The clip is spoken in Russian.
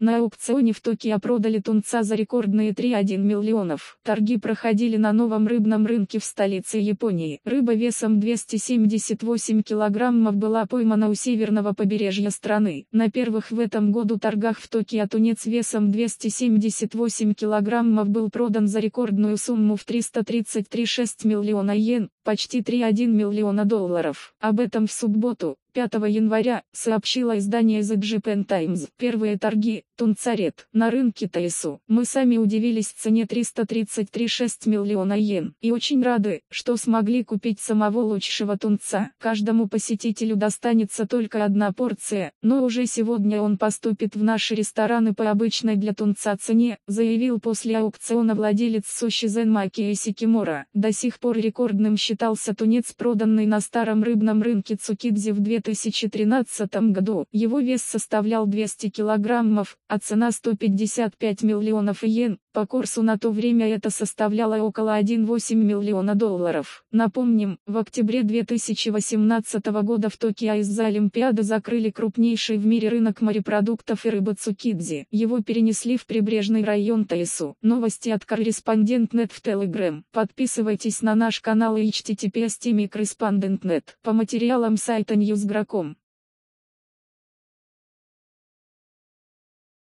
На аукционе в Токио продали тунца за рекордные 3,1 миллионов. Торги проходили на новом рыбном рынке в столице Японии. Рыба весом 278 килограммов была поймана у северного побережья страны. На первых в этом году торгах в Токио тунец весом 278 килограммов был продан за рекордную сумму в 333,6 миллиона йен, почти 3,1 миллиона долларов. Об этом в субботу, 5 января, сообщило издание The Japan Times. Первые торги тунца ред на рынке Тайсу. Мы сами удивились цене 333,6 миллиона йен. И очень рады, что смогли купить самого лучшего тунца. Каждому посетителю достанется только одна порция, но уже сегодня он поступит в наши рестораны по обычной для тунца цене, заявил после аукциона владелец Суши Зен Маки Сикимора. До сих пор рекордным считался тунец, проданный на старом рыбном рынке Цукидзи в 2013 году. Его вес составлял 200 килограммов, а цена 155 миллионов йен. По курсу на то время это составляло около 1,8 миллиона долларов. Напомним, в октябре 2018 года в Токио из-за Олимпиады закрыли крупнейший в мире рынок морепродуктов и рыбы Цукидзи. Его перенесли в прибрежный район Тайсу. Новости от Корреспондент.нет в Telegram. Подписывайтесь на наш канал и https://Корреспондент.нет. По материалам сайта Ньюзгром.ком.